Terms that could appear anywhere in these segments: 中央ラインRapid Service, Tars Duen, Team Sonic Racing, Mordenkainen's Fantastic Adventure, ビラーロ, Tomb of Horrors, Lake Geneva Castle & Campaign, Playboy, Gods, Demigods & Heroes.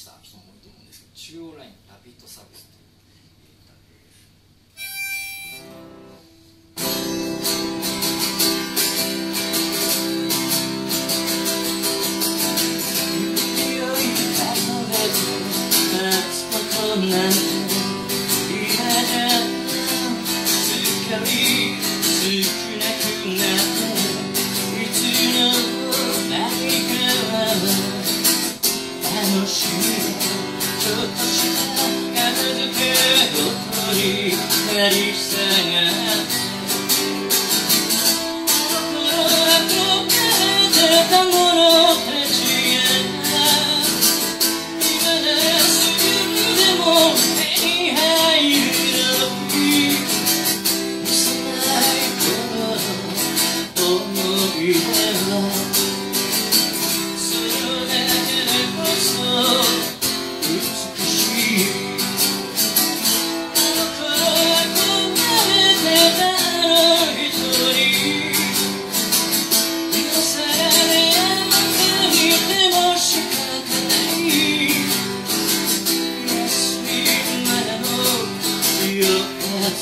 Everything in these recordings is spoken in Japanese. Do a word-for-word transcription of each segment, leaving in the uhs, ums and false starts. きた人も多いと思うんですけど、中央ラインRapid Serviceという歌です。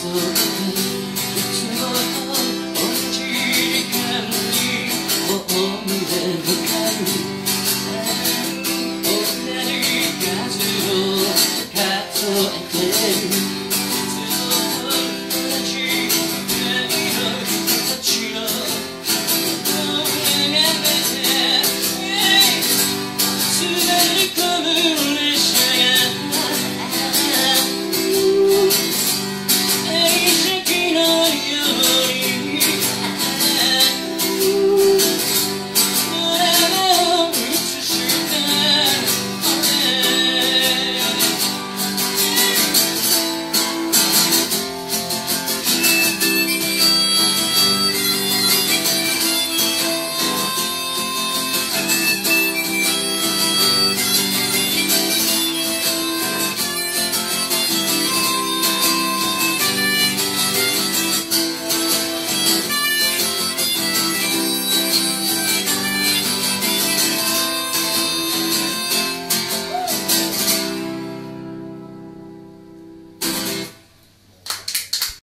Oh